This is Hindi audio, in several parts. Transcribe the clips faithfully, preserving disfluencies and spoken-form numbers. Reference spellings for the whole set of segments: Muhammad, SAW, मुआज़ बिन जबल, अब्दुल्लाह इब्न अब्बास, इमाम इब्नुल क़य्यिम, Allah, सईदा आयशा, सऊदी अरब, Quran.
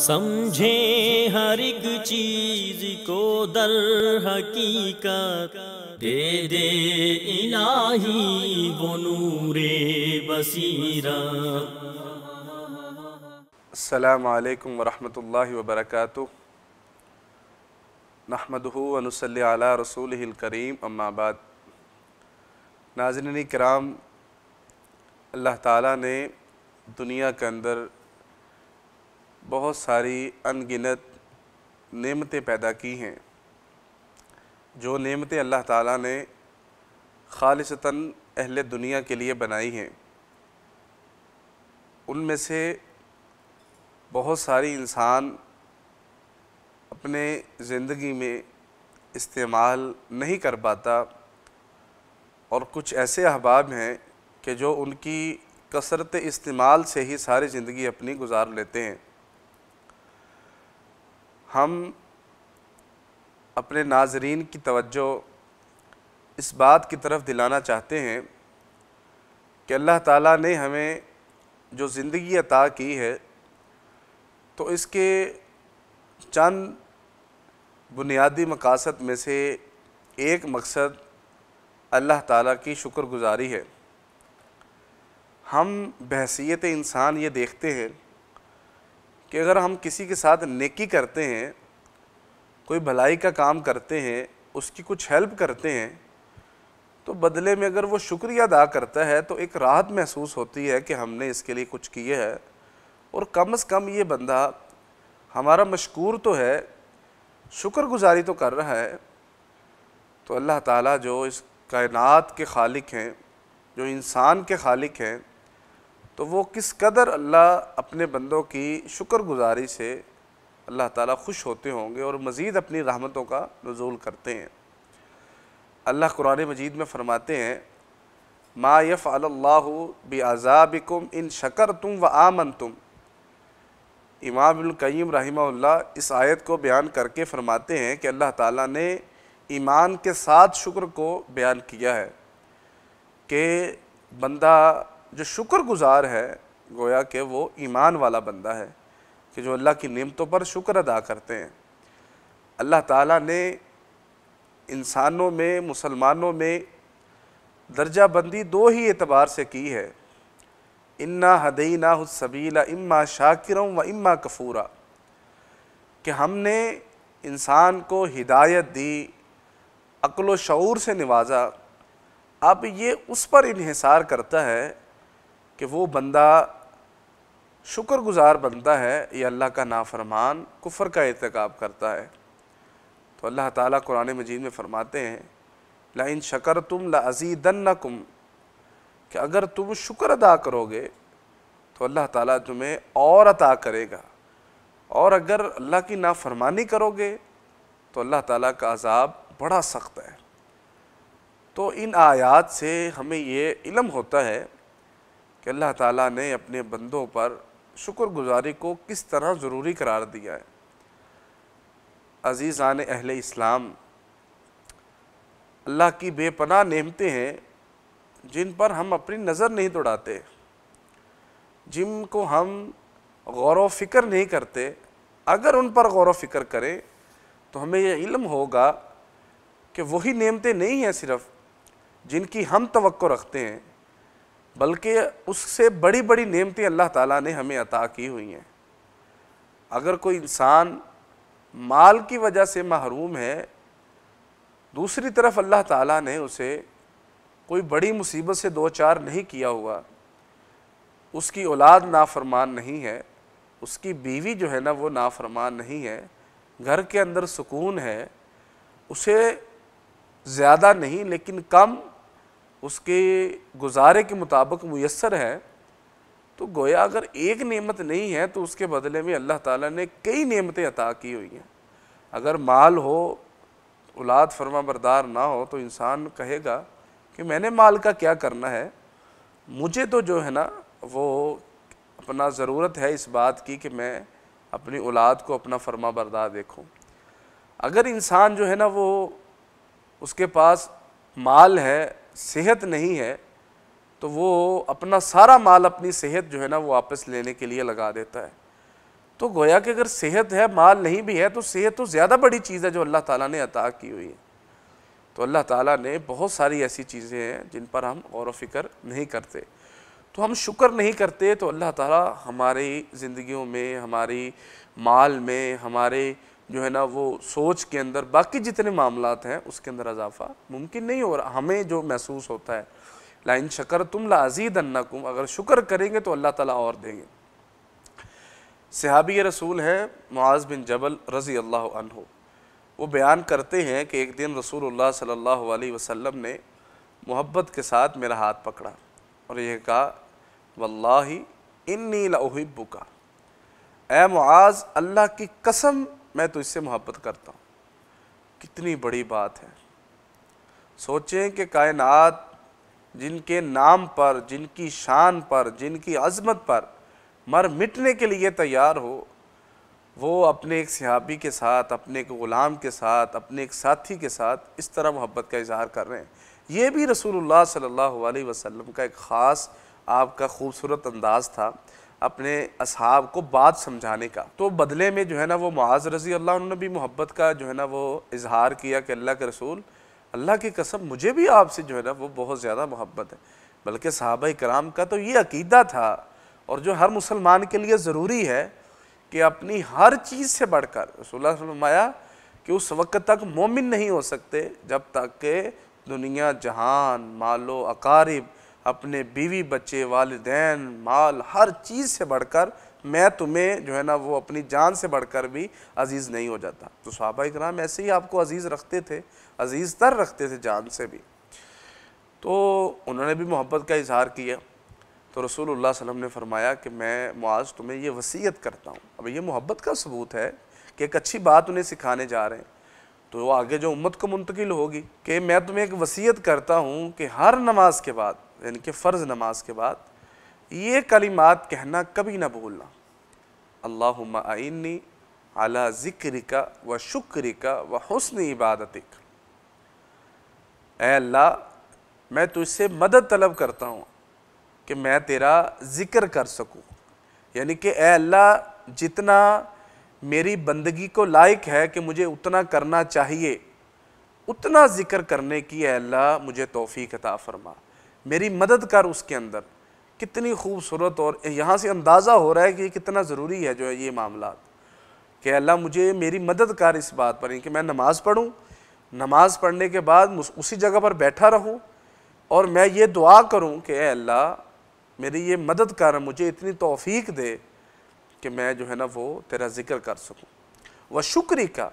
समझे हर एक चीज को दर हकीकत, दे दे इलाही वो नूरे बसीरत। अस्सलामु अलैकुम वरहमतुल्लाहि वबरकातुह। नहमदुहु व नुसल्ली अला रसूलिहिल करीम, अम्मा बाद। नाज़रीन किराम, अल्लाह ताला ने दुनिया के अंदर बहुत सारी अनगिनत नेमतें पैदा की हैं। जो नेमतें अल्लाह ताला ने खालिसतन अहले दुनिया के लिए बनाई हैं, उनमें से बहुत सारी इंसान अपने ज़िंदगी में इस्तेमाल नहीं कर पाता, और कुछ ऐसे अहबाब हैं कि जो उनकी कसरत इस्तेमाल से ही सारी ज़िंदगी अपनी गुजार लेते हैं। हम अपने नाज़रीन की तवज्जो इस बात की तरफ़ दिलाना चाहते हैं कि अल्लाह ताला ने हमें जो ज़िंदगी अता की है, तो इसके चंद बुनियादी मकासद में से एक मकसद अल्लाह ताला की शुक्रगुजारी है। हम बहसीयत इंसान ये देखते हैं कि अगर हम किसी के साथ नेकी करते हैं, कोई भलाई का काम करते हैं, उसकी कुछ हेल्प करते हैं, तो बदले में अगर वो शुक्रिया अदा करता है तो एक राहत महसूस होती है कि हमने इसके लिए कुछ किया है, और कम से कम ये बंदा हमारा मशकूर तो है, शुक्रगुजारी तो कर रहा है। तो अल्लाह ताला जो इस कायनात के खालिक हैं, जो इंसान के खालिक हैं, तो वो किस कदर अल्लाह अपने बंदों की शुक्रगुजारी से अल्लाह ताला खुश होते होंगे और मज़ीद अपनी रहमतों का नुज़ूल करते हैं। अल्लाह कुरान मजीद में फ़रमाते हैं, मा यफ़अलुल्लाहु बिअज़ाबिकुम इन शकरतुम व आमनतुम। इमाम इब्नुल क़य्यिम रहमहुल्लाह इस आयत को बयान करके फ़रमाते हैं कि अल्लाह ताला ने ईमान के साथ शुक्र को बयान किया है कि बंदा जो शुक्रगुजार है, गोया कि वो ईमान वाला बंदा है कि जो अल्लाह की नेमतों पर शुक्र अदा करते हैं। अल्लाह ताला ने इंसानों में, मुसलमानों में दर्जा बंदी दो ही एतबार से की है, इन्ना हदैना हुस्सबीला इम्मा शाकिरों व इम्मा कफूरा, कि हमने इंसान को हिदायत दी, अक्ल व शऊर से नवाजा। अब ये उस पर इन्हिसार करता है कि वो बंदा शुक्रगुजार बनता है या अल्लाह का नाफरमान कुफर का इर्तिकाब करता है। तो अल्लाह ताला कुरान मजीद में फ़रमाते हैं, ला इन शकरतुम ला अज़ीदन्नकुम, कि अगर तुम शुक्र अदा करोगे तो अल्लाह ताला तुम्हें और अता करेगा, और अगर अल्लाह की नाफरमानी करोगे तो अल्लाह ताला का अज़ाब बड़ा सख्त है। तो इन आयात से हमें ये इल्म होता है कि अल्लाह ताला ने अपने बंदों पर शुक्रगुजारी को किस तरह ज़रूरी करार दिया है। अज़ीज़ान अहले इस्लाम, अल्लाह की बेपनाह नेमतें हैं जिन पर हम अपनी नज़र नहीं दौड़ाते, जिनको हम गौर व फ़िक्र नहीं करते। अगर उन पर गौर व फ़िक्र करें तो हमें यह इल्म होगा कि वही नेमतें नहीं हैं सिर्फ़ जिनकी हम तवक्को रखते हैं, बल्कि उससे बड़ी बड़ी नेमतें अल्लाह ताला ने हमें अता की हुई हैं। अगर कोई इंसान माल की वजह से महरूम है, दूसरी तरफ अल्लाह ताला ने उसे कोई बड़ी मुसीबत से दो चार नहीं किया हुआ, उसकी औलाद नाफरमान नहीं है, उसकी बीवी जो है ना वो नाफरमान नहीं है, घर के अंदर सुकून है, उसे ज़्यादा नहीं लेकिन कम उसके गुजारे के मुताबिक मुयस्सर है, तो गोया अगर एक नेमत नहीं है तो उसके बदले में अल्लाह ताला ने कई नेमतें अता की हुई हैं। अगर माल हो, औलाद फरमा बरदार ना हो, तो इंसान कहेगा कि मैंने माल का क्या करना है, मुझे तो जो है ना वो अपना ज़रूरत है इस बात की कि मैं अपनी औलाद को अपना फरमा बरदार देखूँ। अगर इंसान जो है ना वो, उसके पास माल है, सेहत नहीं है, तो वो अपना सारा माल, अपनी सेहत जो है ना वो वापस लेने के लिए लगा देता है। तो गोया कि अगर सेहत है, माल नहीं भी है, तो सेहत तो ज़्यादा बड़ी चीज़ है जो अल्लाह ताला ने अता की हुई है। तो अल्लाह ताला ने बहुत सारी ऐसी चीज़ें हैं जिन पर हम गौर व फिक्र नहीं करते, तो हम शुक्र नहीं करते, तो अल्लाह ताला हमारी ज़िंदगियों में, हमारी माल में, हमारे जो है ना वो सोच के अंदर, बाकी जितने मामलात हैं उसके अंदर अजाफ़ा मुमकिन नहीं हो रहा। हमें जो महसूस होता है, ला इन शकरतुम ला अज़ीदन्नकुम, अगर शुक्र करेंगे तो अल्लाह ताला और देंगे। सहाबी रसूल हैं मुआज़ बिन जबल रज़ी अल्लाह अन्हु, वो बयान करते हैं कि एक दिन रसूलुल्लाह सल्लल्लाहु अलैहि वसल्लम ने मोहब्बत के साथ मेरा हाथ पकड़ा और यह कहा, वल्लाही इन्नी ला उहिब्बुका, ऐ मुआज़ अल्लाह की कसम मैं तो इससे मोहब्बत करता हूँ। कितनी बड़ी बात है। सोचें कि कायनात जिनके नाम पर, जिनकी शान पर, जिनकी अज़मत पर मर मिटने के लिए तैयार हो, वो अपने एक सहाबी के साथ, अपने एक ग़ुलाम के साथ, अपने एक साथी के साथ इस तरह मोहब्बत का इजहार कर रहे हैं। ये भी रसूलुल्लाह सल्लल्लाहु अलैहि वसल्लम का एक ख़ास आपका ख़ूबसूरत अंदाज़ था अपने असहाब को बात समझाने का। तो बदले में जो है ना वो मुआज़ रज़ी अल्लाह अन्हु ने भी मोहब्बत का जो है ना वो इजहार किया कि अल्लाह के रसूल, अल्लाह की कसम मुझे भी आपसे जो है ना वो बहुत ज़्यादा मोहब्बत है। बल्कि सहाबा कराम का तो ये अकीदा था, और जो हर मुसलमान के लिए ज़रूरी है, कि अपनी हर चीज़ से बढ़कर रसूलुल्लाह फरमाया कि उस वक्त तक मोमिन नहीं हो सकते जब तक के दुनिया जहान, मालो अकारिब, अपने बीवी बच्चे, वालिदैन, माल, हर चीज़ से बढ़कर मैं तुम्हें जो है ना वो अपनी जान से बढ़कर भी अजीज़ नहीं हो जाता। तो सहाबा इकराम ऐसे ही आपको अजीज़ रखते थे, अजीज़ तर रखते थे जान से भी। तो उन्होंने भी मोहब्बत का इजहार किया। तो रसूलुल्लाह सल्लल्लाहु अलैहि वसल्लम ने फरमाया कि मैं मुआज़ तुम्हें ये वसीयत करता हूँ। अब ये मोहब्बत का सबूत है कि एक अच्छी बात उन्हें सिखाने जा रहे हैं, तो आगे जो उम्मत को मुंतकिल होगी कि मैं तुम्हें एक वसीयत करता हूँ कि हर नमाज के बाद, यानी कि फ़र्ज़ नमाज के बाद, ये कलिमात कहना कभी ना भूलना, अल्लाहुम्मा आइन्नी अला ज़िक्रिका व शुक्रिका व हुस्नि इबादतिक, ऐ अल्लाह मैं तुझसे मदद तलब करता हूँ कि मैं तेरा ज़िक्र कर सकूँ, यानी कि ऐ अल्लाह जितना मेरी बंदगी को लायक है कि मुझे उतना करना चाहिए, उतना ज़िक्र करने की ऐ अल्लाह मुझे तौफीक अता फरमा, मेरी मदद कर उसके अंदर। कितनी खूबसूरत, और यहाँ से अंदाज़ा हो रहा है कि कितना ज़रूरी है जो है ये मामला, कि अल्लाह मुझे मेरी मदद कर इस बात पर, कि मैं नमाज़ पढ़ूँ, नमाज़ पढ़ने के बाद उसी जगह पर बैठा रहूँ और मैं ये दुआ करूँ कि ए अल्लाह मेरी ये मदद कर, मुझे इतनी तौफीक दे कि मैं जो है ना वो तेरा ज़िक्र कर सकूँ। व शुक्री का,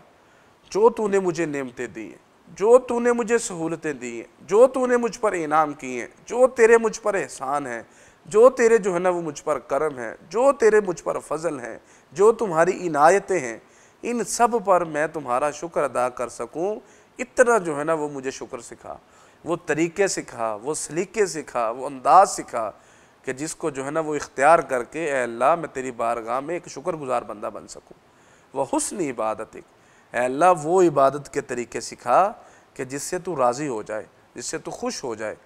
जो तूने मुझे नेमतें दी हैं, जो तूने मुझे सहूलतें दी हैं, जो तूने मुझ पर इनाम किए हैं, जो तेरे मुझ पर एहसान हैं, जो तेरे जो है ना वो मुझ पर करम हैं, जो तेरे मुझ पर फजल हैं, जो तुम्हारी इनायतें हैं, इन सब पर मैं तुम्हारा शुक्र अदा कर सकूं। इतना जो है ना वो मुझे शुक्र सिखा, वो तरीक़े सिखा, वो सलीके सिखा, वो अंदाज़ सिखा कि जिसको जो है ना वो इख्तियार करके ऐ अल्लाह मैं तेरी बारगाह में एक शुक्रगुजार बंदा बन सकूँ। वह हुस्न इबादत, ऐ अल्लाह वो इबादत के तरीके सिखा कि जिससे तू राज़ी हो जाए, जिससे तू खुश हो जाए।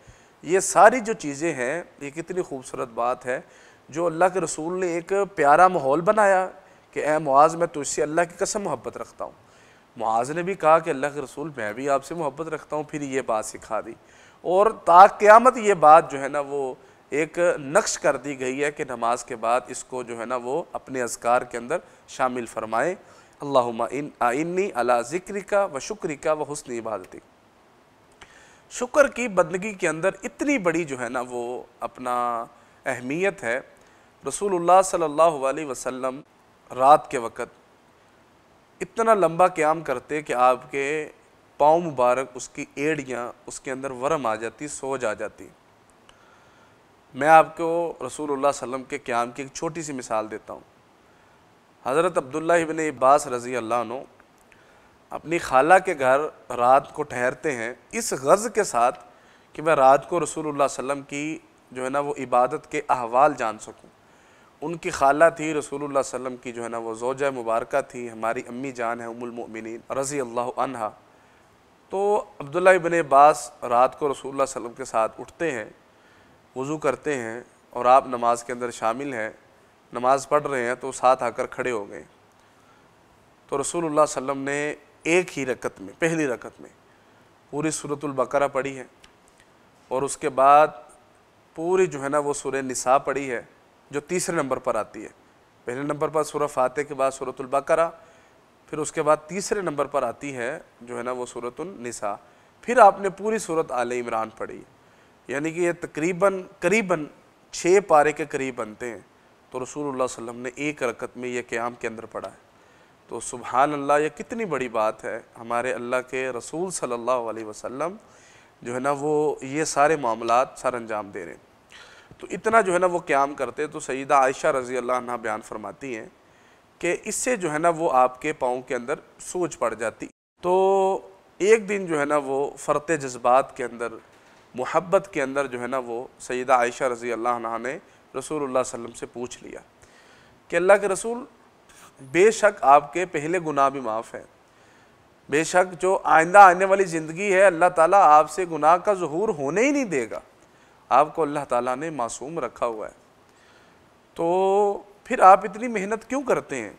ये सारी जो चीज़ें हैं, ये कितनी खूबसूरत बात है जो अल्लाह के रसूल ने एक प्यारा माहौल बनाया कि ऐ मुआज़ मैं तुझसे अल्लाह की कसम मोहब्बत रखता हूँ। मुआज़ ने भी कहा कि अल्लाह के रसूल मैं भी आपसे मोहब्बत रखता हूँ, फिर ये बात सिखा दी, और ता क़यामत ये बात जो है ना वो एक नक्श कर दी गई है कि नमाज के बाद इसको जो है ना वो अपने अज़कार के अंदर शामिल फरमाएँ। अल्लाहुम्मा आइन्नी अला ज़िक्रिका व शुक्रिका व हुस्न इबादतिक। शुक्र की बंदगी के अंदर इतनी बड़ी जो है ना वो अपना अहमियत है। रसूलुल्लाह सल्लल्लाहु अलैहि वसल्लम रात के वक़्त इतना लंबा क़याम करते कि आपके पाँव मुबारक, उसकी एड़ियाँ, उसके अंदर वरम आ जाती, सोज आ जाती। मैं आपको रसूलुल्लाह सल्लम के क़याम की एक छोटी सी मिसाल देता हूँ। हज़रत अब्दुल्लाह इब्न अब्बास रज़ी अल्लाह अन्हु अपनी खाला के घर रात को ठहरते हैं, इस गर्ज़ के साथ कि मैं रात को रसूलुल्लाह सल्लम की जो है ना वो इबादत के अहवाल जान सकूं। उनकी खाला थी रसूलुल्लाह सल्लम की जो है ना वो ज़ौजा मुबारक थी, हमारी अम्मी जान है उम्मुल मोमिनीन रज़ी अल्लाह अन्हा। तो अब्दुल्लाह इब्न अब्बास रात को रसूलुल्लाह सल्लम के साथ उठते हैं, वज़ू करते हैं और आप नमाज के अंदर शामिल हैं। नमाज़ पढ़ रहे हैं तो साथ आकर खड़े हो गए। तो रसूलुल्लाह सल्लम ने एक ही रकत में, पहली रकत में पूरी सूरतुल बकरा पढ़ी है और उसके बाद पूरी जो है ना वो सूरह निसा पढ़ी है जो तीसरे नंबर पर आती है। पहले नंबर पर सूरह फातिहा के बाद सूरतुल बकरा, फिर उसके बाद तीसरे नंबर पर आती है जो है ना वो सूरतुल निसा, फिर आपने पूरी सूरत आले इमरान पढ़ी। यानी कि ये तकरीबन करीबन छः पारे के करीब बनते हैं। तो रसूलुल्लाह सल्लल्लाहु अलैहि वसल्लम ने एक रकत में ये क़याम के अंदर पढ़ा है। तो सुभान अल्लाह, ये कितनी बड़ी बात है। हमारे अल्लाह के रसूल सल्लल्लाहु अलैहि वसल्लम जो है ना वो ये सारे मामलात सर अंजाम दे रहे हैं। तो इतना जो है ना वो क़याम करते। तो सईदा आयशा रज़ी अल्लाह अन्हा बयान फरमाती हैं कि इससे जो है ना वो आपके पाँव के अंदर सोज पड़ जाती। तो एक दिन जो है ना वो फ़र्त जज्बात के अंदर, मोहब्बत के अंदर जो है ना वो सईदा आयशा रज़ी अल्लाह अन्हा ने रसूलुल्लाह सल्लम से पूछ लिया कि अल्लाह के रसूल, बेशक आपके पहले गुनाह भी माफ़ हैं, बेशक जो आइंदा आने वाली ज़िंदगी है अल्लाह ताला आपसे गुनाह का ज़ुहूर होने ही नहीं देगा, आपको अल्लाह ताला ने मासूम रखा हुआ है, तो फिर आप इतनी मेहनत क्यों करते हैं,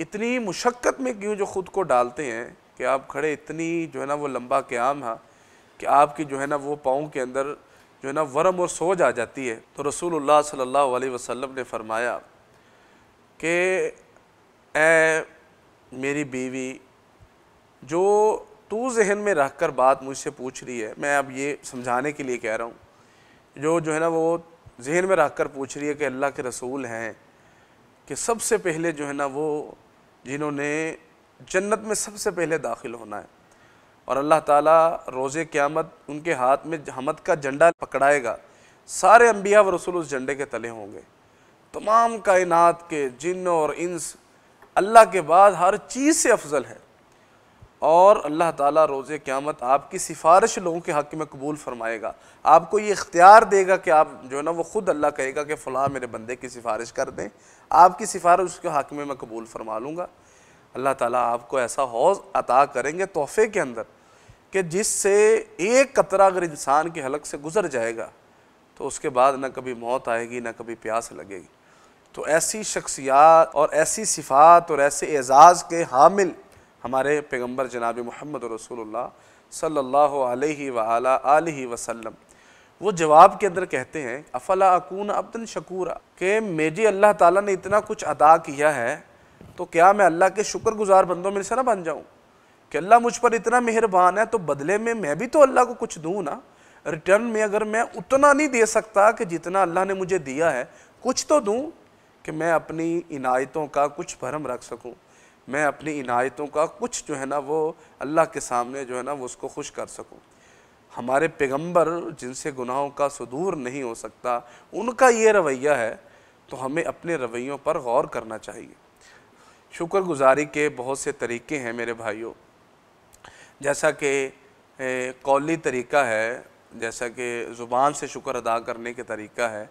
इतनी मुशक्क़त में क्यों जो ख़ुद को डालते हैं कि आप खड़े इतनी जो है ना वो लंबा क़याम है कि आपकी जो है ना वो पाँव के अंदर जो है ना वरम और सोज आ जाती है। तो रसूलुल्लाह सल्लल्लाहु अलैहि वसल्लम ने फरमाया कि ए मेरी बीवी, जो तू जहन में रख कर बात मुझसे पूछ रही है, मैं अब ये समझाने के लिए कह रहा हूँ, जो जो है ना वो जहन में रख कर पूछ रही है कि अल्लाह के रसूल हैं कि सबसे पहले जो है ना वो जिन्होंने जन्नत में सबसे पहले दाखिल होना है और अल्लाह ताला रोज़े क़यामत उनके हाथ में हमद का झंडा पकड़ाएगा, सारे अम्बिया व रसूल उस झंडे के तले होंगे, तमाम कायनात के जिन और इंस अल्लाह के बाद हर चीज़ से अफजल है, और अल्लाह ताला रोज़े क़यामत आपकी सिफारिश लोगों के हक़ में कबूल फ़रमाएगा, आपको ये इख्तियार देगा कि आप जो है ना वो ख़ुद अल्लाह कहेगा कि फ़लाँ मेरे बंदे की सिफारिश कर दें, आपकी सिफारिश उसके हक़ में मैं कबूल फ़रमा लूँगा। अल्लाह ताला आपको ऐसा हौज़ अता करेंगे तोहफ़े के अंदर कि जिससे एक कतरा अगर इंसान के हलक से गुज़र जाएगा तो उसके बाद ना कभी मौत आएगी ना कभी प्यास लगेगी। तो ऐसी शख्सियात और ऐसी सिफ़ात और ऐसे एज़ाज़ के हामिल हमारे पैगम्बर जनाब मुहम्मद रसूलुल्लाह सल्लल्लाहु अलैहि वअला आलिहि वसल्लम वो जवाब के अंदर कहते हैं, अफला अकून अब्दन शकूरा, कि मुझे अल्लाह ताला ने इतना कुछ अता किया है तो क्या मैं अल्लाह के शुक्रगुजार बंदों में से ना बन जाऊँ कि अल्लाह मुझ पर इतना मेहरबान है तो बदले में मैं भी तो अल्लाह को कुछ दूँ ना, रिटर्न में अगर मैं उतना नहीं दे सकता कि जितना अल्लाह ने मुझे दिया है, कुछ तो दूँ कि मैं अपनी इनायतों का कुछ भरम रख सकूँ, मैं अपनी इनायतों का कुछ जो है ना वो अल्लाह के सामने जो है ना वो उसको खुश कर सकूँ। हमारे पैगम्बर जिनसे गुनाहों का सुदूर नहीं हो सकता, उनका ये रवैया है, तो हमें अपने रवैयों पर गौर करना चाहिए। शुक्रगुजारी के बहुत से तरीक़े हैं मेरे भाइयों, जैसा कि कौली तरीक़ा है, जैसा कि ज़ुबान से शुक्र अदा करने के तरीक़ा है,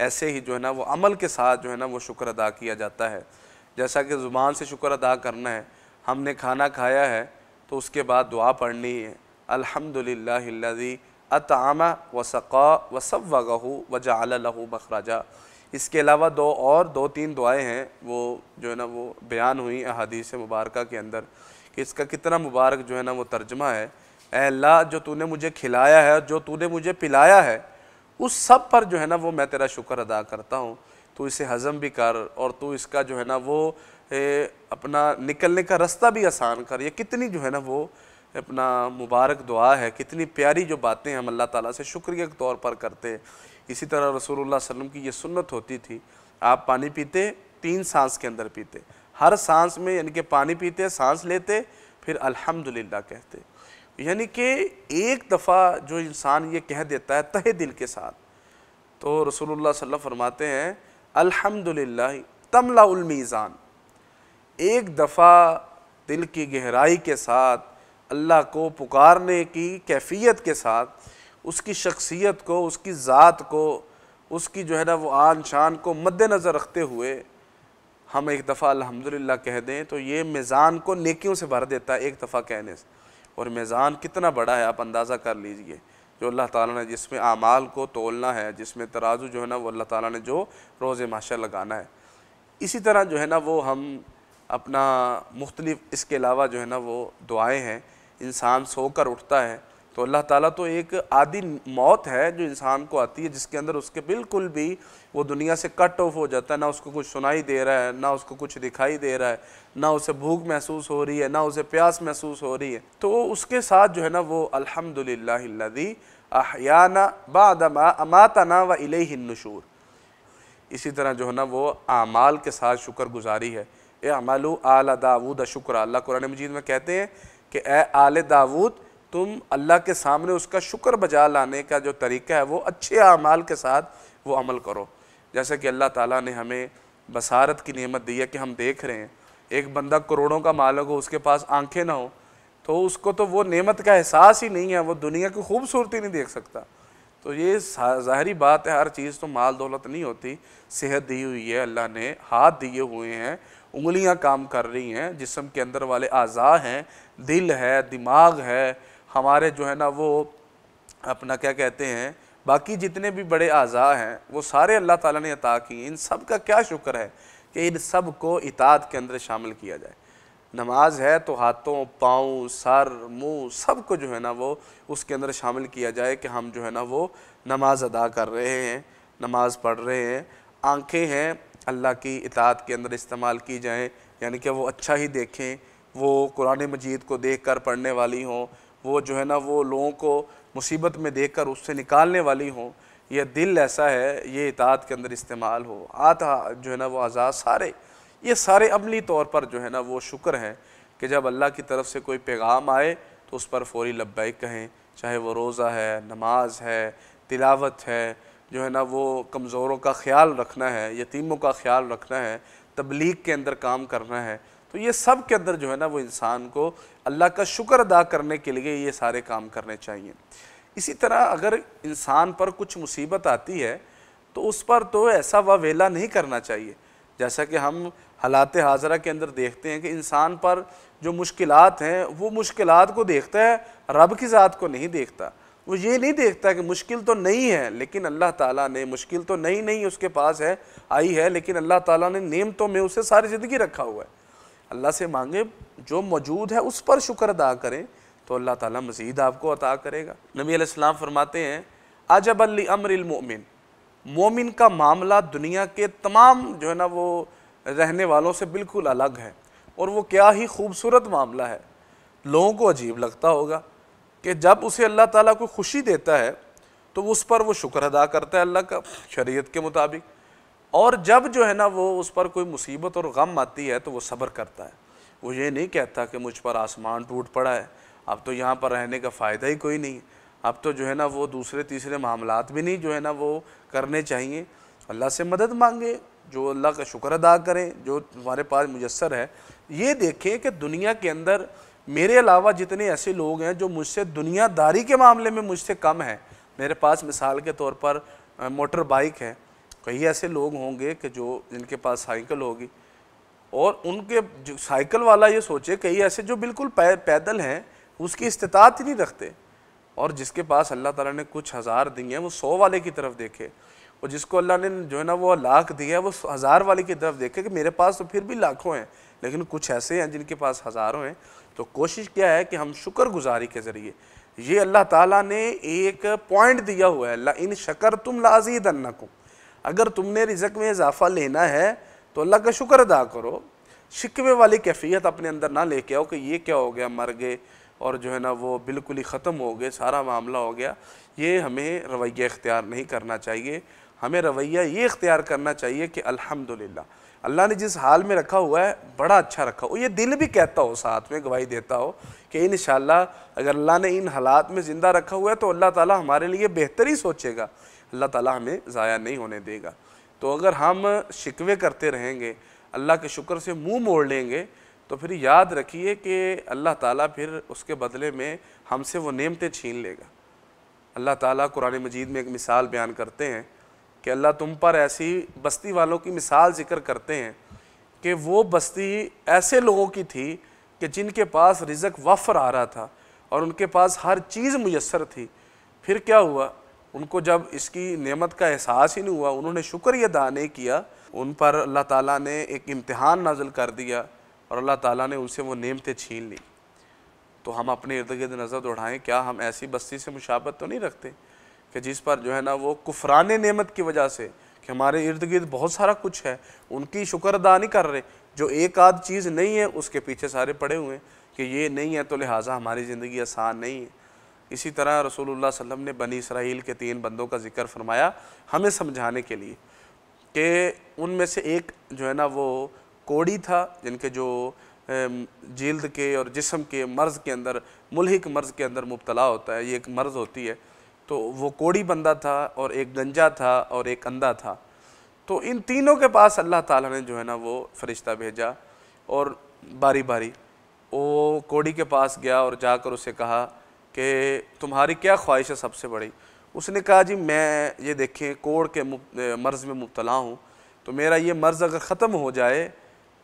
ऐसे ही जो है ना वो अमल के साथ जो है ना वो शुक्र अदा किया जाता है। जैसा कि ज़ुबान से शुक्र अदा करना है, हमने खाना खाया है तो उसके बाद दुआ पढ़नी है, अल्हम्दुलिल्लाहिल्लज़ी अतआमा व सक़ा व सव्वगहु व जअल लहु मखरजा। इसके अलावा दो और दो तीन दुआएं हैं, वो जो है ना वो बयान हुई अहादीस मुबारका के अंदर कि इसका कितना मुबारक जो है ना वो तर्जमा है, ऐ अल्लाह जो तूने मुझे खिलाया है, जो तूने मुझे पिलाया है, उस सब पर जो है ना वो मैं तेरा शुक्र अदा करता हूँ, तू इसे हज़म भी कर और तू इसका जो है ना वो ए, अपना निकलने का रास्ता भी आसान कर। ये कितनी जो है ना वो अपना मुबारक दुआ है, कितनी प्यारी जो बातें हम अल्लाह ताला से शुक्रिया के तौर पर करते हैं। इसी तरह रसूलुल्लाह सल्लम की ये सुन्नत होती थी, आप पानी पीते तीन सांस के अंदर पीते, हर सांस में यानी कि पानी पीते, सांस लेते, फिर अल्हम्दुलिल्लाह कहते। यानी कि एक दफ़ा जो इंसान ये कह देता है तहे दिल के साथ, तो रसूलुल्लाह सल्लम फरमाते हैं अल्हम्दुलिल्लाह तमलाउल मीज़ान, एक दफ़ा दिल की गहराई के साथ अल्लाह को पुकारने की कैफियत के साथ, उसकी शख्सियत को, उसकी ज़ात को, उसकी जो है ना वो आन शान को मद्देनज़र रखते हुए हम एक दफ़ा अल्हम्दुलिल्लाह कह दें तो ये मेज़ान को नेकियों से भर देता है एक दफ़ा कहने से। और मेज़ान कितना बड़ा है आप अंदाज़ा कर लीजिए, जो अल्लाह ताला ने जिसमें आमाल को तोलना है, जिसमें तराजू जो है ना वो अल्लाह ताला ने जो रोज़ माशा लगाना है। इसी तरह जो है ना वो हम अपना मुख्तलिफ इसके अलावा जो है ना वो दुआएं हैं। इंसान सोकर उठता है तो अल्लाह ताला तो एक आदि मौत है जो इंसान को आती है जिसके अंदर उसके बिल्कुल भी वो दुनिया से कट ऑफ हो जाता है, ना उसको कुछ सुनाई दे रहा है, ना उसको कुछ दिखाई दे रहा है, ना उसे भूख महसूस हो रही है, ना उसे प्यास महसूस हो रही है। तो उसके साथ जो है ना वो अल्हम्दुलिल्लाहिल्लज़ी अहयाना बाद मा अमातना व इलैहिन नुशूर। इसी तरह जो है ना वो आमाल के साथ शुक्रगुजारी है। ए अमालू आला दाऊद शुक्रा, अल्लाह कुरान मजीद में कहते हैं कि ए आले दाऊद तुम अल्लाह के सामने उसका शुक्र बजा लाने का जो तरीका है वो अच्छे आमाल के साथ वो अमल करो। जैसे कि अल्लाह ताला ने हमें बसारत की नेमत दी है कि हम देख रहे हैं। एक बंदा करोड़ों का मालिक हो, उसके पास आंखें ना हो तो उसको तो वो नेमत का एहसास ही नहीं है, वो दुनिया की खूबसूरती नहीं देख सकता। तो ये ज़ाहरी बात है, हर चीज़ तो माल दौलत नहीं होती। सेहत दी हुई है अल्लाह ने, हाथ दिए हुए हैं, उंगलियां काम कर रही हैं, जिस्म के अंदर वाले आज़ा हैं, दिल है, दिमाग है, हमारे जो है ना वो अपना क्या कहते हैं बाकी जितने भी बड़े आज़ा हैं वो सारे अल्लाह ताला ने अता किए। इन सब का क्या शुक्र है कि इन सब को इताअत के अंदर शामिल किया जाए। नमाज है तो हाथों, पाँव, सर, मुंह सब को जो है ना वो उसके अंदर शामिल किया जाए कि हम जो है ना वो नमाज अदा कर रहे हैं, नमाज पढ़ रहे हैं। आंखें हैं अल्लाह की इताअत के अंदर इस्तेमाल की जाएँ, यानी कि वो अच्छा ही देखें, वो कुरान मजीद को देख कर पढ़ने वाली हों, वो जो है ना वो लोगों को मुसीबत में देख कर उससे निकालने वाली हों। यह दिल ऐसा है ये इताअत के अंदर इस्तेमाल हो। आता जो है ना वो आज़ाद सारे ये सारे अमली तौर पर जो है ना वो शुक्र हैं कि जब अल्लाह की तरफ से कोई पैगाम आए तो उस पर फ़ौरी लब्बैक कहें, चाहे वो रोज़ा है, नमाज है, तिलावत है, जो है ना वो कमज़ोरों का ख्याल रखना है, यतीमों का ख्याल रखना है, तबलीग के अंदर काम करना है। तो ये सब के अंदर जो है ना वो इंसान को अल्लाह का शुक्र अदा करने के लिए ये सारे काम करने चाहिए। इसी तरह अगर इंसान पर कुछ मुसीबत आती है तो उस पर तो ऐसा वावेला नहीं करना चाहिए। जैसा कि हम हालात हाजरा के अंदर देखते हैं कि इंसान पर जो मुश्किलात हैं वो मुश्किलात को देखता है, रब की ज़ात को नहीं देखता। वो ये नहीं देखता कि मुश्किल तो नहीं है लेकिन अल्लाह ताला ने मुश्किल तो नहीं नहीं उसके पास है आई है, लेकिन अल्लाह ताला ने नेमतों में उसे सारी ज़िंदगी रखा हुआ है। अल्लाह से मांगे जो मौजूद है उस पर शुक्र अदा करें तो अल्लाह ताला मज़ीद आपको अता करेगा। नबी अलैहि सलाम फरमाते हैं अजब लि अम्रिल मोमिन, मोमिन का मामला दुनिया के तमाम जो है ना वो रहने वालों से बिल्कुल अलग है और वो क्या ही खूबसूरत मामला है। लोगों को अजीब लगता होगा कि जब उसे अल्लाह ताला कोई खुशी देता है तो उस पर वो शुक्र अदा करता है अल्लाह का शरीयत के मुताबिक, और जब जो है ना वो उस पर कोई मुसीबत और गम आती है तो वो सब्र करता है। वो ये नहीं कहता कि मुझ पर आसमान टूट पड़ा है, अब तो यहाँ पर रहने का फ़ायदा ही कोई नहीं, अब तो जो है ना वो दूसरे तीसरे मामलात भी नहीं जो है ना वो करने चाहिए। अल्लाह से मदद मांगे, जो अल्लाह का शुक्र अदा करें जो हमारे पास मुयस्सर है। ये देखें कि दुनिया के अंदर मेरे अलावा जितने ऐसे लोग हैं जो मुझसे दुनियादारी के मामले में मुझसे कम हैं। मेरे पास मिसाल के तौर पर मोटर बाइक है, कई ऐसे लोग होंगे कि जो जिनके पास साइकिल होगी और उनके जो साइकिल वाला ये सोचे, कई ऐसे जो बिल्कुल पै, पैदल हैं उसकी इस्तितात ही नहीं रखते, और जिसके पास अल्लाह ताला ने कुछ हज़ार दिए हैं वो सौ वाले की तरफ देखे, और जिसको अल्लाह ने जो है ना वो लाख दिया है वो हज़ार वाले की तरफ देखे कि मेरे पास तो फिर भी लाखों हैं लेकिन कुछ ऐसे हैं जिनके पास हज़ारों हैं। तो कोशिश क्या है कि हम शुक्रगुजारी के ज़रिए, ये अल्लाह ताला ने एक पॉइंट दिया हुआ है, अल्लाह इन शकर तुम लाज़ीदन्नकुम, अगर तुमने रिज़्क़ में इजाफ़ा लेना है तो अल्लाह का शुक्र अदा करो। शिकवे वाली कैफियत अपने अंदर ना लेके आओ कि ये क्या हो गया, मर गए और जो है ना वो बिल्कुल ही ख़त्म हो गए, सारा मामला हो गया। ये हमें रवैया इख्तियार नहीं करना चाहिए। हमें रवैया ये इख्तियार करना चाहिए कि अल्हम्दुलिल्लाह अल्लाह ने जिस हाल में रखा हुआ है बड़ा अच्छा रखा हो। ये दिल भी कहता हो, साथ में गवाही देता हो कि इंशाअल्लाह अगर अल्लाह ने इन हालात में ज़िंदा रखा हुआ है तो अल्लाह ताला हमारे लिए बेहतर ही सोचेगा, अल्लाह ताला हमें ज़ाया नहीं होने देगा। तो अगर हम शिकवे करते रहेंगे, अल्लाह के शुक्र से मुँह मोड़ लेंगे तो फिर याद रखिए कि अल्लाह ताला फिर उसके बदले में हमसे वो नेमतें छीन लेगा। अल्लाह ताला कुरान मजीद में एक मिसाल बयान करते हैं कि अल्लाह तुम पर ऐसी बस्ती वालों की मिसाल ज़िक्र करते हैं कि वो बस्ती ऐसे लोगों की थी कि जिनके पास रिज़्क़ वफ़र आ रहा था और उनके पास हर चीज़ मुयस्सर थी। फिर क्या हुआ, उनको जब इसकी नेमत का एहसास ही नहीं हुआ, उन्होंने शुक्र अदा नहीं किया उन पर अल्लाह ताला ने एक इम्तिहान नाजिल कर दिया और अल्लाह ताला ने उनसे वो नेमतें छीन ली। तो हम अपने इर्द गिर्द नज़र उठाएँ, क्या हम ऐसी बस्ती से मुशाबत तो नहीं रखते कि जिस पर जो है ना वो कुफराने नेमत की वजह से कि हमारे इर्द गिर्द बहुत सारा कुछ है, उनकी शुक्र अदा नहीं कर रहे। जो एक आध चीज़ नहीं है उसके पीछे सारे पड़े हुए हैं कि ये नहीं है तो लिहाजा हमारी ज़िंदगी आसान नहीं है। इसी तरह रसूलुल्लाह सल्लल्लाहु अलैहि वसल्लम ने बनी इसराइल के तीन बंदों का जिक्र फरमाया हमें समझाने के लिए कि उनमें से एक जो है ना वो कोड़ी था, जिनके जो जिल्द के और जिस्म के मर्ज़ के अंदर मुल्हिक मर्ज़ के अंदर मुब्तला होता है, ये एक मर्ज़ होती है। तो वो कोड़ी बंदा था और एक गंजा था और एक अंधा था। तो इन तीनों के पास अल्लाह ताला ने जो है ना वो फरिश्ता भेजा और बारी बारी वो कोड़ी के पास गया और जाकर उसे कहा कि तुम्हारी क्या ख्वाहिश है सबसे बड़ी। उसने कहा जी मैं ये देखें कोड़ के मर्ज़ में मुब्तला हूँ, तो मेरा ये मर्ज़ अगर ख़त्म हो जाए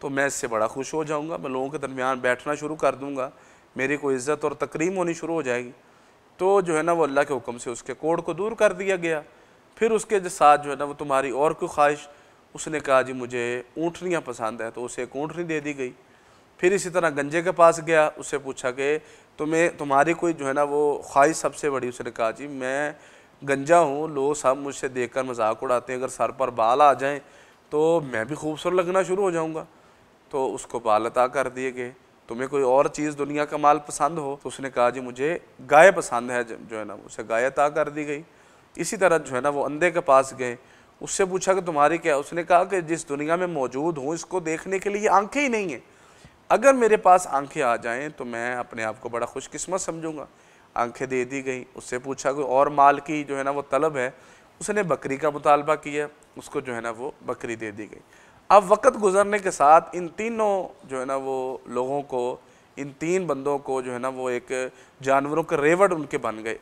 तो मैं इससे बड़ा खुश हो जाऊँगा, मैं लोगों के दरमियान बैठना शुरू कर दूँगा, मेरी कोई इज़्ज़त और तकरीम होनी शुरू हो जाएगी। तो जो है ना वो अल्लाह के हुक्म से उसके कोड़ को दूर कर दिया गया। फिर उसके साथ जो है ना वो तुम्हारी और कोई ख्वाहिश, उसने कहा जी मुझे ऊँटनियाँ पसंद है, तो उसे एक ऊँटनी दे दी गई। फिर इसी तरह गंजे के पास गया, उससे पूछा कि तुम्हें तुम्हारी कोई जो है ना वो ख्वाहिश सबसे बड़ी। उसने कहा जी मैं गंजा हूँ, लोग सब मुझसे देखकर मजाक उड़ाते हैं, अगर सर पर बाल आ जाएं तो मैं भी खूबसूरत लगना शुरू हो जाऊँगा। तो उसको बाल अता कर दिए गए। तुम्हें कोई और चीज़ दुनिया का माल पसंद हो, तो उसने कहा जी मुझे गाय पसंद है, जो है ना उसे गाय अता कर दी गई। इसी तरह जो है ना वो अंधे के पास गए, उससे पूछा कि तुम्हारी क्या। उसने कहा कि जिस दुनिया में मौजूद हूँ इसको देखने के लिए आँखें ही नहीं हैं, अगर मेरे पास आंखें आ जाएं तो मैं अपने आप को बड़ा खुशकिस्मत समझूंगा। आंखें दे दी गई। उससे पूछा कोई और माल की जो है ना वो तलब है, उसने बकरी का मुतालबा किया, उसको जो है ना वो बकरी दे दी गई। अब वक्त गुजरने के साथ इन तीनों जो है ना वो लोगों को, इन तीन बंदों को जो है ना वो एक जानवरों के रेवड़ उनके बन गए।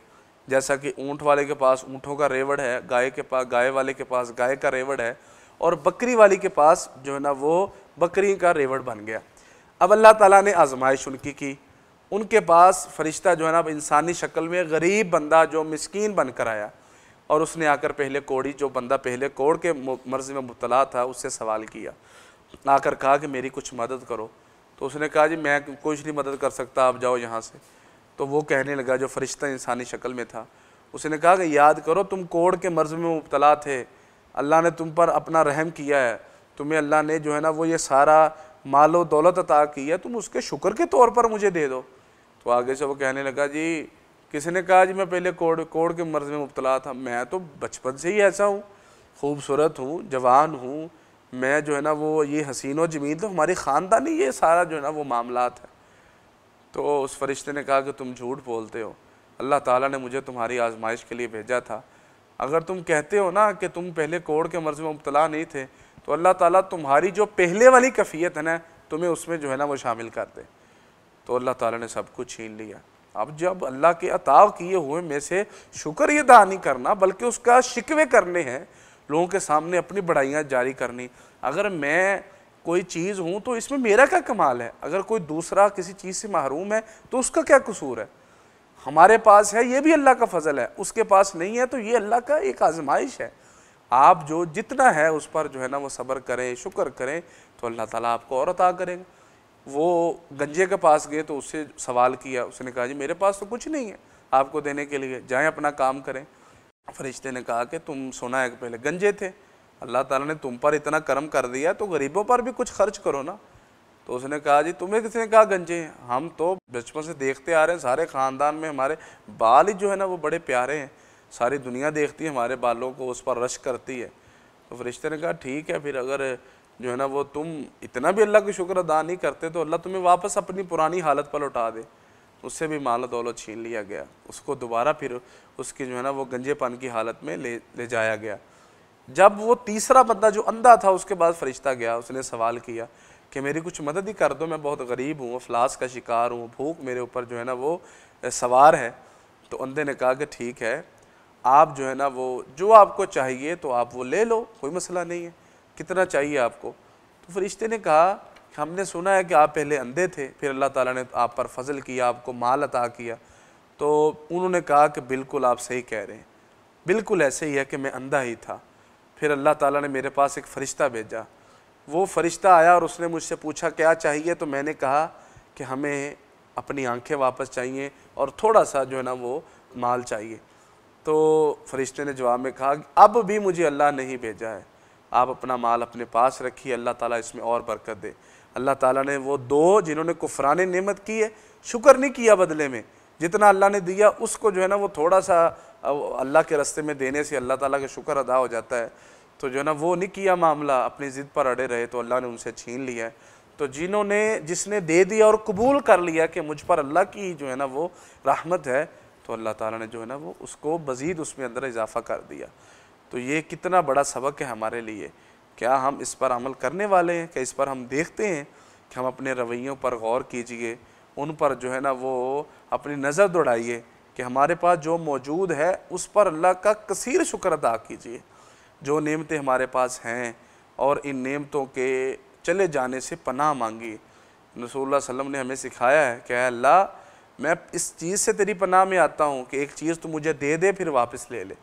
जैसा कि ऊँट वाले के पास ऊँटों का रेवड़ है, गाय के पास गाय वाले के पास गाय का रेवड़ है, और बकरी वाली के पास जो है ना वो बकरी का रेवड़ बन गया। अब अल्लाह ताला ने आजमाइश उनकी की। उनके पास फरिश्ता जो है ना इंसानी शक्ल में गरीब बंदा जो मिस्कीन बनकर आया, और उसने आकर पहले कोड़ी जो बंदा पहले कोड़ के मर्ज़ में मुब्तला था उससे सवाल किया, आकर कहा कि मेरी कुछ मदद करो। तो उसने कहा जी मैं कुछ नहीं मदद कर सकता, आप जाओ यहाँ से। तो वो कहने लगा जो फरिश्ता इंसानी शक्ल में था, उसने कहा कि याद करो तुम कोड़ के मर्ज़ में मुब्तला थे, अल्लाह ने तुम पर अपना रहम किया है, तुम्हें अल्लाह ने जो है ना वो ये सारा मालो दौलत अता की है, तुम उसके शुक्र के तौर पर मुझे दे दो। तो आगे से वो कहने लगा जी किसने कहा जी मैं पहले कोड़ कोड़ के मर्ज़ में मुब्तला था, मैं तो बचपन से ही ऐसा हूँ, खूबसूरत हूँ, जवान हूँ, मैं जो है ना वो ये हसीन व जमील तो हमारी ख़ानदानी ये सारा जो है ना वो मामलात है। तो उस फरिश्ते ने कहा कि तुम झूठ बोलते हो, अल्लाह ताला ने मुझे तुम्हारी आजमाइश के लिए भेजा था। अगर तुम कहते हो ना कि तुम पहले कोड़ के मर्ज़ में मुब्तला नहीं थे, तो अल्लाह ताला तुम्हारी जो पहले वाली कैफियत है ना तुम्हें उसमें जो है ना वो शामिल कर दे। तो अल्लाह ताला ने सब कुछ छीन लिया। अब जब अल्लाह के अता किए हुए में से शुक्र ये अदा नहीं करना बल्कि उसका शिकवे करने हैं, लोगों के सामने अपनी बड़ाइयाँ जारी करनी। अगर मैं कोई चीज़ हूँ तो इसमें मेरा क्या कमाल है, अगर कोई दूसरा किसी चीज़ से महरूम है तो उसका क्या कसूर है, हमारे पास है ये भी अल्लाह का फजल है, उसके पास नहीं है तो ये अल्लाह का एक आजमाइश है। आप जो जितना है उस पर जो है ना वो सब्र करें, शुक्र करें, तो अल्लाह ताला आपको और अता करेंगे। वो गंजे के पास गए तो उससे सवाल किया, उसने कहा जी मेरे पास तो कुछ नहीं है आपको देने के लिए, जाएं अपना काम करें। फरिश्ते ने कहा कि तुम सुना है कि पहले गंजे थे, अल्लाह ताला ने तुम पर इतना करम कर दिया तो गरीबों पर भी कुछ खर्च करो ना। तो उसने कहा जी तुम्हें किसने कहा गंजे, हम तो बचपन से देखते आ रहे हैं, सारे ख़ानदान में हमारे बाल ही जो है ना वो बड़े प्यारे हैं, सारी दुनिया देखती है हमारे बालों को, उस पर रश करती है। तो फरिश्ते ने कहा ठीक है, फिर अगर जो है ना वो तुम इतना भी अल्लाह का शुक्र अदा नहीं करते तो अल्लाह तुम्हें वापस अपनी पुरानी हालत पर लौटा दे। उससे भी माल दौलत छीन लिया गया, उसको दोबारा फिर उसकी जो है ना वो गंजेपन की हालत में ले ले जाया गया। जब वो तीसरा बंदा जो अंधा था उसके बाद फरिश्ता गया, उसने सवाल किया कि मेरी कुछ मदद ही कर दो, मैं बहुत गरीब हूँ, अफलास का शिकार हूँ, भूख मेरे ऊपर जो है ना वो सवार है। तो अंधे ने कहा कि ठीक है, आप जो है ना वो जो आपको चाहिए तो आप वो ले लो, कोई मसला नहीं है, कितना चाहिए आपको। तो फरिश्ते ने कहा कि हमने सुना है कि आप पहले अंधे थे, फिर अल्लाह ताला ने आप पर फजल किया, आपको माल अता किया। तो उन्होंने कहा कि बिल्कुल आप सही कह रहे हैं, बिल्कुल ऐसे ही है कि मैं अंधा ही था, फिर अल्लाह ताला ने मेरे पास एक फ़रिश्ता भेजा। वो फ़रिश्ता आया और उसने मुझसे पूछा क्या चाहिए, तो मैंने कहा कि हमें अपनी आंखें वापस चाहिए और थोड़ा सा जो है ना वो माल चाहिए। तो फ़रिश्ते ने जवाब में कहा अब भी मुझे अल्लाह नहीं भेजा है, आप अपना माल अपने पास रखिए, अल्लाह ताला इसमें और बरकत दे। अल्लाह ताला ने वो दो जिन्होंने कुफराने नेमत की है, शुक्र नहीं किया बदले में, जितना अल्लाह ने दिया उसको जो है ना वो थोड़ा सा अल्लाह के रास्ते में देने से अल्लाह ताला का शुक्र अदा हो जाता है, तो जो है ना वो नहीं किया मामला, अपनी ज़िद पर अड़े रहे तो अल्लाह ने उनसे छीन लिया। तो जिन्होंने जिसने दे दिया और कबूल कर लिया कि मुझ पर अल्लाह की जो है ना वो रहमत है, तो अल्लाह ताला ने जो है ना वो उसको मज़ीद उसमें अंदर इजाफ़ा कर दिया। तो ये कितना बड़ा सबक है हमारे लिए, क्या हम इस पर अमल करने वाले हैं, क्या इस पर हम देखते हैं कि हम अपने रवैयों पर गौर कीजिए, उन पर जो है ना वो अपनी नज़र दौड़ाइए कि हमारे पास जो मौजूद है उस पर अल्लाह का कसीर शुक्र अदा कीजिए। जो नेमतें हमारे पास हैं और इन नेमतों के चले जाने से पनाह मांगी। रसूलुल्लाह सल्लम ने हमें सिखाया है कि अल्लाह मैं इस चीज़ से तेरी पनाह में आता हूँ कि एक चीज़ तो मुझे दे दे फिर वापस ले ले।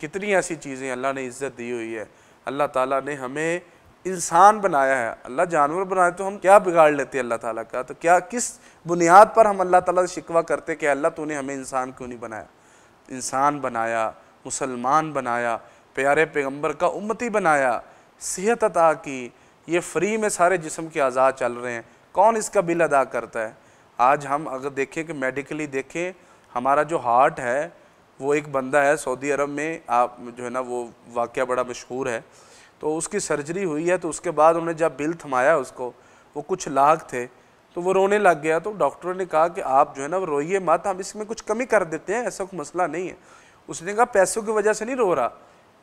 कितनी ऐसी चीज़ें अल्लाह ने इज़्ज़त दी हुई है, अल्लाह ताला ने हमें इंसान बनाया है, अल्लाह जानवर बनाए तो हम क्या बिगाड़ लेते हैं अल्लाह ताला का, तो क्या किस बुनियाद पर हम अल्लाह ताला से शिकवा करते कि अल्लाह तूने हमें इंसान क्यों नहीं बनाया। इंसान बनाया, मुसलमान बनाया, प्यारे पैगंबर का उम्मती बनाया, सेहत अता की, ये फ्री में सारे जिस्म के आज़ाद चल रहे हैं, कौन इसका बिल अदा करता है। आज हम अगर देखें कि मेडिकली देखें हमारा जो हार्ट है, वो एक बंदा है सऊदी अरब में, आप जो है ना वो वाक़या बड़ा मशहूर है, तो उसकी सर्जरी हुई है, तो उसके बाद उन्होंने जब बिल थमाया उसको, वो कुछ लाख थे, तो वो रोने लग गया। तो डॉक्टरों ने कहा कि आप जो है ना वो रोइए मत, हम इसमें कुछ कमी कर देते हैं, ऐसा कोई मसला नहीं है। उसने कहा पैसों की वजह से नहीं रो रहा,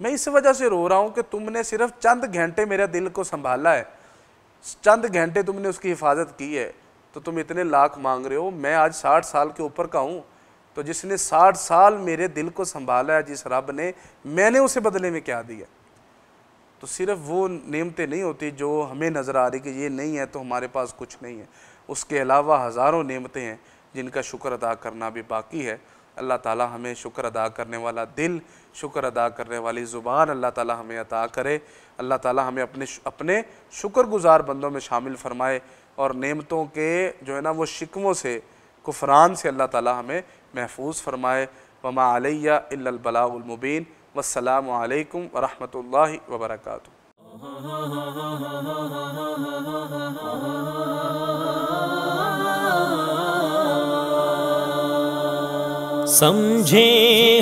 मैं इस वजह से रो रहा हूँ कि तुमने सिर्फ चंद घंटे मेरे दिल को संभाला है, चंद घंटे तुमने उसकी हिफाजत की है, तो तुम इतने लाख मांग रहे हो। मैं आज साठ साल के ऊपर का हूँ, तो जिसने साठ साल मेरे दिल को संभाला है जिस रब ने, मैंने उसे बदले में क्या दिया। तो सिर्फ वो नेमतें नहीं होती जो हमें नज़र आ रही कि ये नहीं है तो हमारे पास कुछ नहीं है, उसके अलावा हज़ारों नेमतें हैं जिनका शुक्र अदा करना भी बाकी है। अल्लाह ताला हमें शुक्र अदा करने वाला दिल, शुक्र अदा करने वाली ज़ुबान अल्लाह ताला हमें अता करे। अल्लाह ताला हमें अपने अपने शुक्रगुजार बंदों में शामिल फरमाए और नेमतों के जो है ना वो शिकवों से, कुफरान से अल्लाह ताला हमें महफूज फरमाए। वमा अलैया इल्लल बलागुल मुबीन। वस्सलामु अलैकुम वरहमतुल्लाहि वबरकातुहू। समझे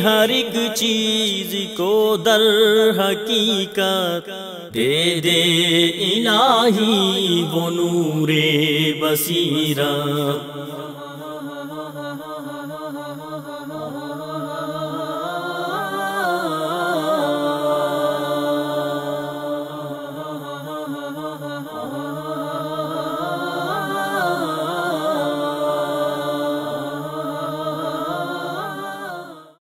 हर एक चीज को दर हकीकत, दे दे इलाही वो नूरे बसीरा।